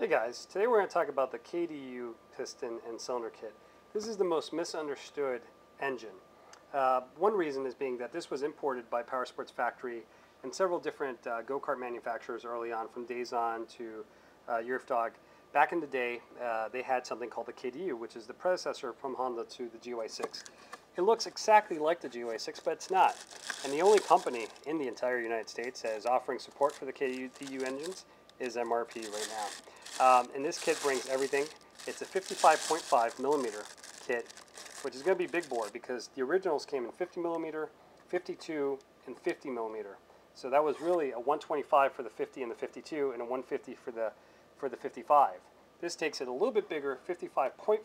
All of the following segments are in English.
Hey guys, today we're going to talk about the KDU piston and cylinder kit. This is the most misunderstood engine. One reason is being that this was imported by Power Sports Factory and several different go-kart manufacturers early on, from Dazon to Yerf-Dog. Back in the day, they had something called the KDU, which is the predecessor from Honda to the GY6. It looks exactly like the GY6, but it's not. And the only company in the entire United States that is offering support for the KDU engines is MRP right now. And this kit brings everything. It's a 55.5 millimeter kit, which is going to be big board because the originals came in 50 millimeter, 52, and 50 millimeter. So that was really a 125 for the 50 and the 52, and a 150 for the 55. This takes it a little bit bigger, 55.5,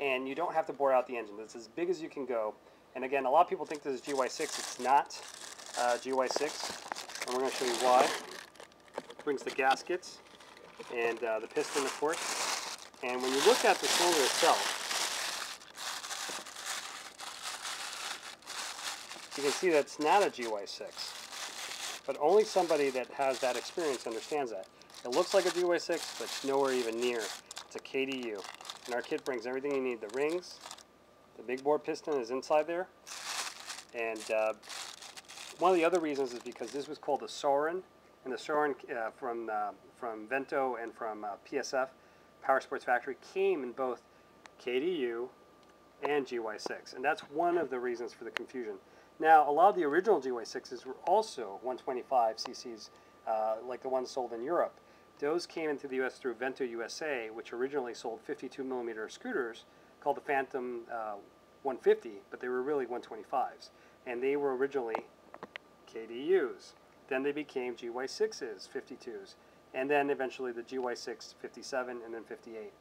and you don't have to bore out the engine. It's as big as you can go. And again, a lot of people think this is GY6. It's not GY6, and we're going to show you why. It brings the gaskets and the piston, of course. And when you look at the cylinder itself, you can see that it's not a GY6, but only somebody that has that experience understands that. It looks like a GY6, but it's nowhere even near. It's a KDU, and our kit brings everything you need. The rings, the big bore piston is inside there, and one of the other reasons is because this was called a Sauron. And the Sauron from Vento and from PSF, Power Sports Factory, came in both KDU and GY6. And that's one of the reasons for the confusion. Now, a lot of the original GY6s were also 125 cc's, like the ones sold in Europe. Those came into the US through Vento USA, which originally sold 52 millimeter scooters called the Phantom 150, but they were really 125s. And they were originally KDUs. Then they became GY6s, 52s, and then eventually the GY6, 57, and then 58.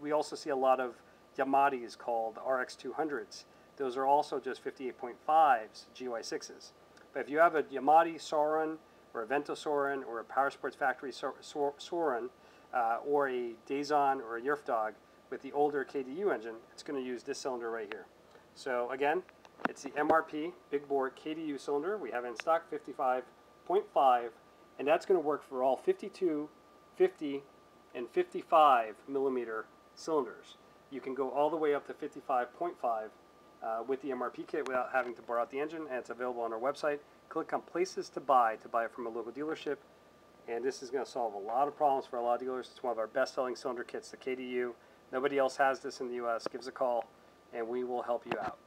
We also see a lot of Yamatis called RX200s. Those are also just 58.5s, GY6s. But if you have a Yamati Sauron, or a Vento Sauron, or a Power Sports Factory Sauron, or a Dazon or a Yerf-Dog with the older KDU engine, it's going to use this cylinder right here. So again, it's the MRP big bore KDU cylinder we have in stock, 55.5, and that's going to work for all 52, 50, and 55 millimeter cylinders. You can go all the way up to 55.5 with the MRP kit without having to bore out the engine, and it's available on our website. Click on places to buy it from a local dealership, and this is going to solve a lot of problems for a lot of dealers. It's one of our best selling cylinder kits, the KDU. Nobody else has this in the US. Give us a call and we will help you out.